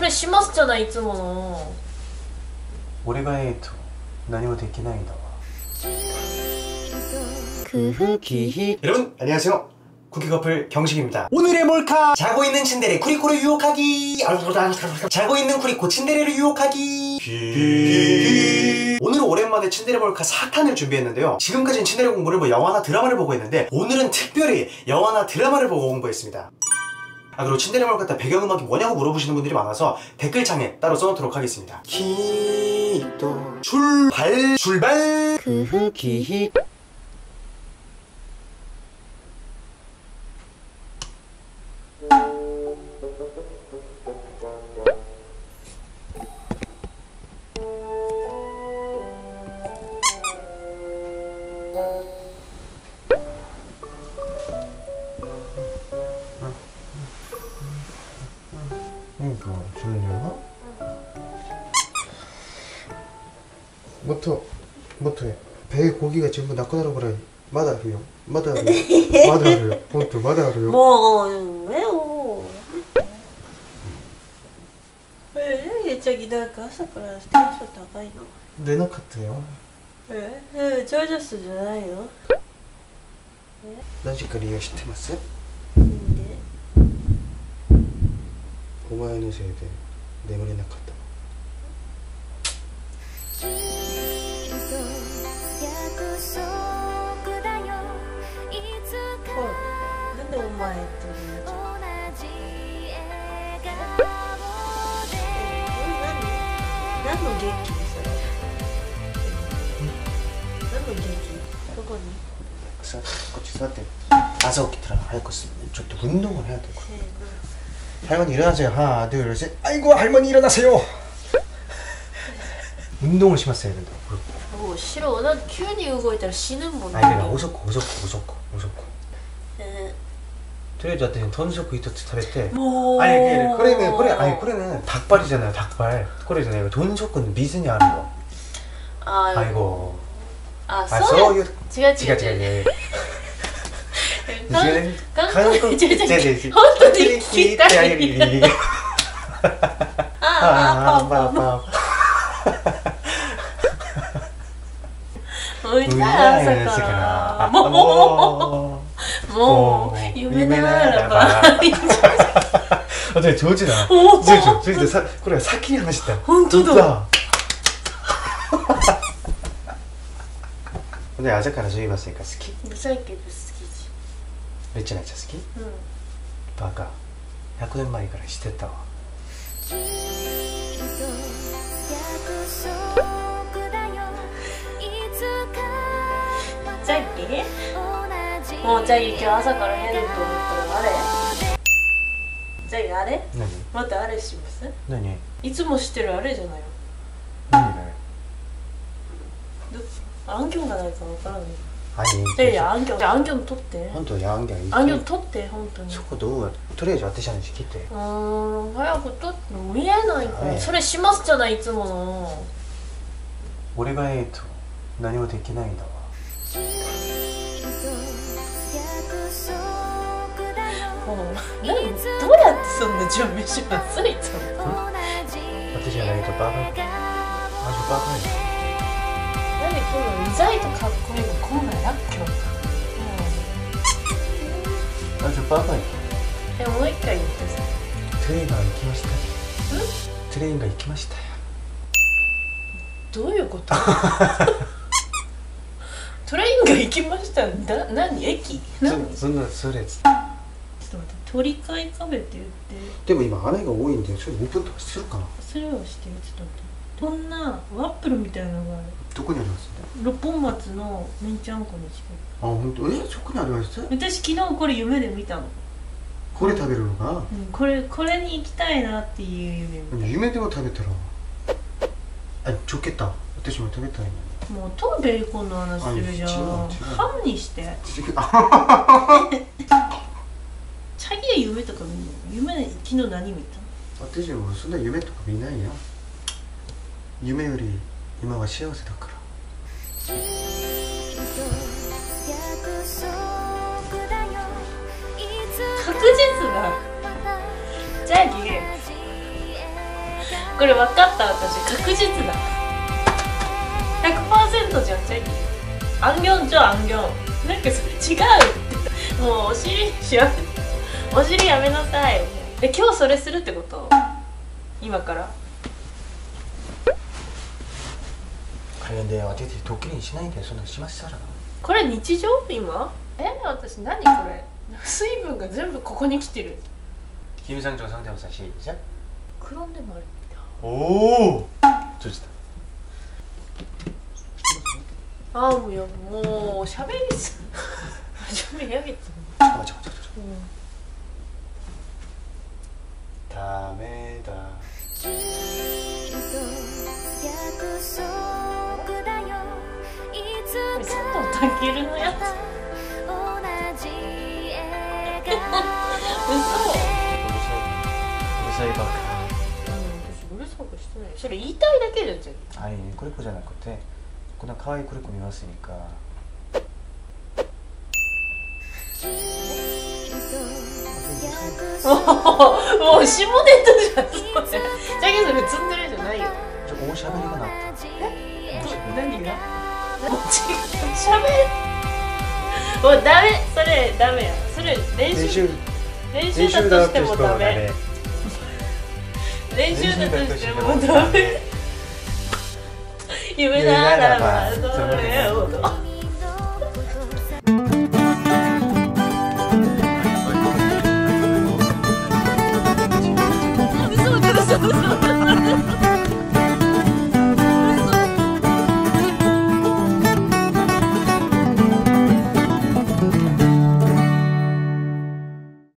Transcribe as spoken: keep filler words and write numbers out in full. これしますじゃない、いつもの。俺がええと何もできないんだわ。여러분안녕하세요 쿠키커플 경식입니다. 오늘의 몰카! 자고 있는 침대를 쿠리코를 유혹하기! 자고 있는 쿠리코 침대를 유혹하기! 오늘은 오랜만에 침대를 몰카 사 탄을 준비했는데요. 지금까지는 침대를 공부를 뭐 영화나 드라마를 보고 있는데 오늘은 특별히 영화나 드라마를 보고 공부했습니다. 아, 그리고 침대를 몰카 때 배경음악이 뭐냐고 물어보시는 분들이 많아서 댓글창에 따로 써놓도록 하겠습니다. 키도 출발! 출발! 쿠키 뭐터 뭐터해 배에 고기가 전부 낙가다라고 그래. 마다루요 마다루요 마다루요 뭐터 마다루요 뭐 왜요 왜 갑자기 내가 아까からテンション高いの出なかったよええジョジョスじゃないよ何時か利用してますお前のせいで眠れなかった。なんでお前って言うの？何の劇？何の劇？どこに？さ、こっち座って。朝起きたら早くする。ちょっと運動を해야 돼。 할머니 일어나세요. 하나, 둘, 셋. 아이고 할머니 일어나세요. 운동을 심었어야 된다. 오 싫어. 난 괜히 울고있다가 쉬는 건데. 아니 내가 웃었고 웃었고 웃었고 웃었고. 토요자한테 던스코 이토트 타랬대. 아니 그래는 그래 아니 그래는 닭발이잖아요 닭발. 그래잖아요. 돈소코는 미슨이 아는 거. 아이고. 아 소유. 지가 지가 지가. 韓国人って本当に聞きたいみたいなあーパンパンおいた朝からもうもう夢ならばあで上手だ上手上手さこれは先に話した本当だで朝からすいませんか好きうざいけど好き めっちゃめっちゃ好き？うんバカひゃくねんまえから知ってたわジャッキー？もうジャッキー今日朝から変と思ったらあれジャッキーあれ？何？またあれします？何？いつも知ってるあれじゃないの何あれ？安全がないから分からない 아니 네, 안경 안경 떴대. 헌터야 안경. 안경 떴대, 헌터. 저거도 트레이저 아테시아는 시켰대. 어, 하얗고 떴. 보이나니까. 소리 심었잖아, 이쯤은. 우리가 해도 아무것도 되지 않는다. 어, 난 어떻게 썼는데 준비시만 쓰 있잖아. 아테시아 나이도 빠가. 아주 빠가. うざいとかっこいいのこんなんやっけよ大丈夫バカやえ、もう一回言ってさトレインが行きましたよトレインが行きましたよどういうことトレインが行きましただ何駅何そんなそれちょっと待って鳥飼カフェって言ってでも今雨が多いんでそれオープンとかするかなそれをしてよちょっと待って こんなワップルみたいなのがあるどこにあります六本松のめんちゃんこの近くあ、ほんとえそこにありました私昨日これ夢で見たのこれ食べるのが、うん、これこれに行きたいなっていう夢夢でも食べたらあ、ちょけた私も食べたいなもうとベーコンの話するじゃんハムにしてチャギで夢とか見ない夢昨日何見た私もそんな夢とか見ないよ 夢より今は幸せだから確実だジャギこれ分かった、私確実だ。 ひゃくパーセント じゃん。チェキアンギョンちょアンギョンなんかそれ違うってもうお尻しやめお尻やめなさい。で今日それするってこと？今から関連当ててドッキリにしないで。そんなしましたらこれ日常今え私何これ水分が全部ここに来てる。김상조 성대모사 시작. 그런데 말입니다. 오, 좋다. 아, 뭐야, 뭐 샤베리스. 좀 해야겠다. 아, 잠깐, 잠깐, 잠깐. 다메다. 진짜 다 기르는 거야? それ言いたいだけじゃん。絶対。あれね、クリコじゃなくて、こんな可愛いクリコ見ますにか。もう下ネタじゃん。じゃけどそれツンデレじゃないよ。ちょっとおしゃべりかな。え？何が？しゃべる。もうダメ。それダメや。それ練習。練習だとしてもダメ。 練習だとしてもダメ夢ならばそれを